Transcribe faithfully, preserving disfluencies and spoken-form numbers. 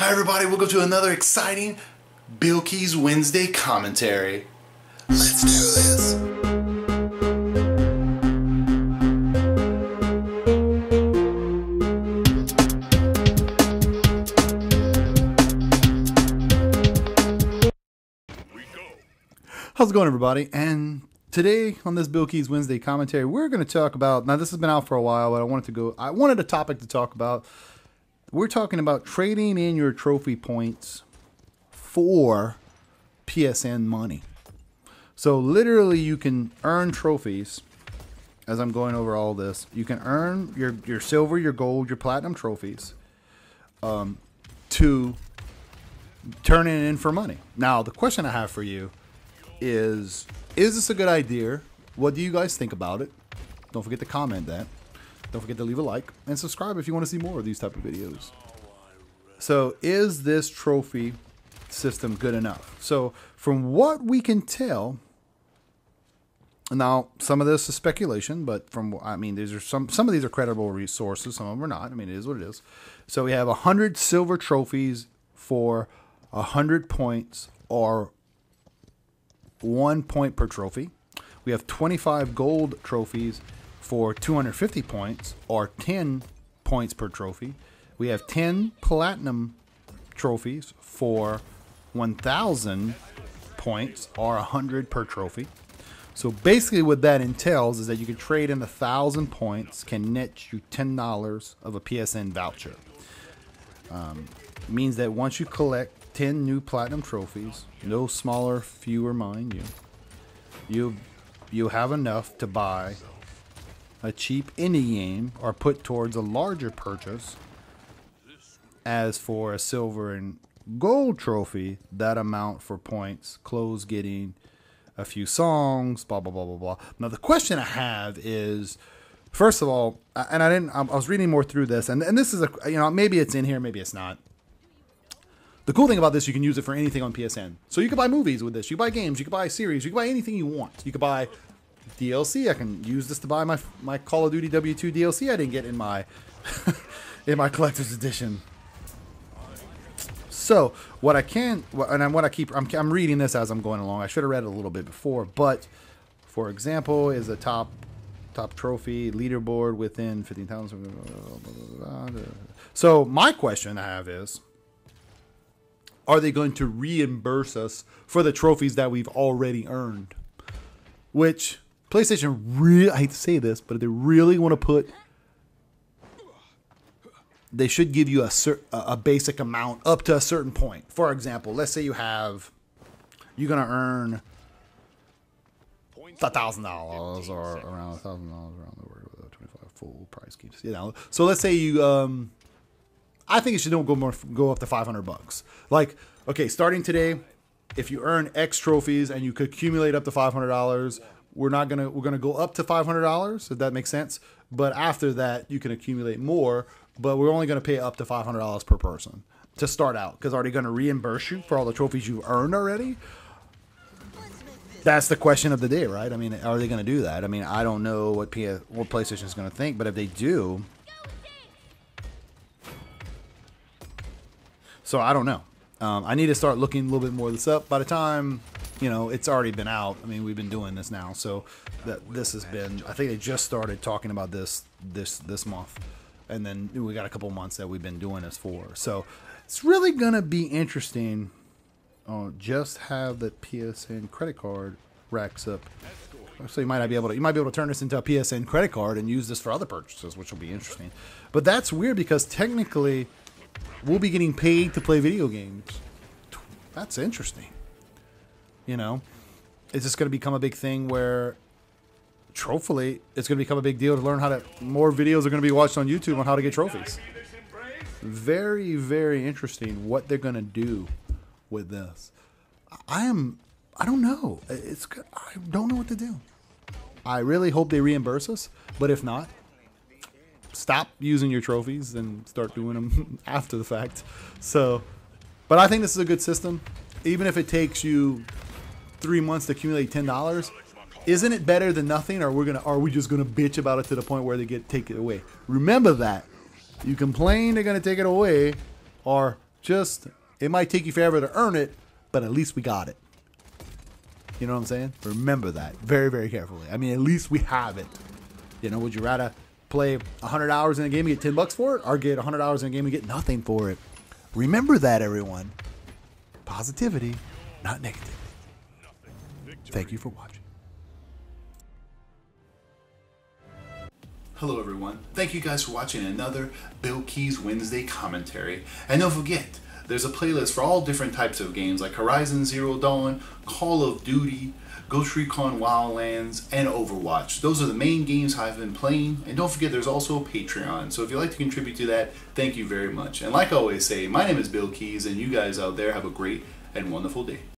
Hi everybody, welcome to another exciting Bill Keys Wednesday commentary. Let's do this. We go. How's it going everybody? And today on this Bill Keys Wednesday commentary, we're going to talk about, now this has been out for a while, but I wanted to go, I wanted a topic to talk about. We're talking about trading in your trophy points for P S N money. So literally you can earn trophies as I'm going over all this. You can earn your, your silver, your gold, your platinum trophies um, to turn it in for money. Now, the question I have for you is, is this a good idea? What do you guys think about it? Don't forget to comment that. Don't forget to leave a like and subscribe if you want to see more of these type of videos. So is this trophy system good enough? So from what we can tell, now some of this is speculation, but from, I mean, these are some, some of these are credible resources. Some of them are not. I mean, it is what it is. So we have a hundred silver trophies for a hundred points or one point per trophy. We have twenty-five gold trophies for two hundred fifty points or ten points per trophy. We have ten platinum trophies for one thousand points or one hundred per trophy. So basically what that entails is that you can trade in one thousand points, can net you ten dollars of a P S N voucher. Um, means that once you collect ten new platinum trophies, no smaller, fewer, mind you, you, you have enough to buy a cheap indie game or put towards a larger purchase. As for a silver and gold trophy, that amount for points, clothes, getting a few songs, blah, blah, blah, blah, blah. Now the question I have is, first of all, and I didn't, I was reading more through this and, and this is a, you know, maybe it's in here, maybe it's not. The cool thing about this, you can use it for anything on P S N. So you can buy movies with this, you can buy games, you can buy series, you can buy anything you want. You can buy D L C. I can use this to buy my my Call of Duty W two D L C I didn't get in my in my collector's edition. So what I can and what I keep I'm, I'm reading this as I'm going along. I should have read it a little bit before, but for example, is a top top trophy leaderboard within fifteen thousand. So my question I have is, are they going to reimburse us for the trophies that we've already earned? Which PlayStation really, I hate to say this, but they really want to put, they should give you a, a basic amount up to a certain point. For example, let's say you have, you're going to earn one thousand dollars or around one thousand dollars around the world with twenty-five full price games. You know, so let's say you, um, I think it should don't go more, go up to five hundred bucks. Like, okay, starting today, if you earn X trophies and you could accumulate up to five hundred dollars, we're not gonna we're gonna go up to five hundred dollars, if that makes sense. But after that, you can accumulate more. But we're only gonna pay up to five hundred dollars per person to start out, because are they gonna reimburse you for all the trophies you've earned already? That's the question of the day, right? I mean, are they gonna do that? I mean, I don't know what P S, what PlayStation is gonna think, but if they do, so I don't know. Um, I need to start looking a little bit more of this up. By the time, you know, it's already been out. I mean, we've been doing this now, so that this has been. I think they just started talking about this this this month, and then we got a couple months that we've been doing this for. So it's really gonna be interesting. Oh, just have the P S N credit card racks up. So you might not be able to. You might be able to turn this into a P S N credit card and use this for other purchases, which will be interesting. But that's weird because technically, we'll be getting paid to play video games. That's interesting. You know, it's just going to become a big thing where, hopefully, it's going to become a big deal to learn how to, more videos are going to be watched on YouTube on how to get trophies. Very, very interesting what they're going to do with this. I am, I don't know. It's, I don't know what to do. I really hope they reimburse us, but if not, stop using your trophies and start doing them after the fact. So, but I think this is a good system. Even if it takes you three months to accumulate ten dollars, isn't it better than nothing? Or we're gonna, are we just gonna bitch about it to the point where they get take it away? Remember that. You complain they're gonna take it away, or Just, it might take you forever to earn it, but at least we got it. You know what I'm saying? Remember that very, very carefully. I mean, at least we have it. You know, would you rather play one hundred hours in a game and get ten bucks for it, or get one hundred hours in a game and get nothing for it? Remember that, everyone. Positivity, not negativity. Thank you for watching. Hello, everyone. Thank you guys for watching another Bill Keys Wednesday commentary. And don't forget, there's a playlist for all different types of games like Horizon Zero Dawn, Call of Duty, Ghost Recon Wildlands, and Overwatch. Those are the main games I've been playing. And don't forget, there's also a Patreon. So if you'd like to contribute to that, thank you very much. And like I always say, my name is Bill Keys, and you guys out there have a great and wonderful day.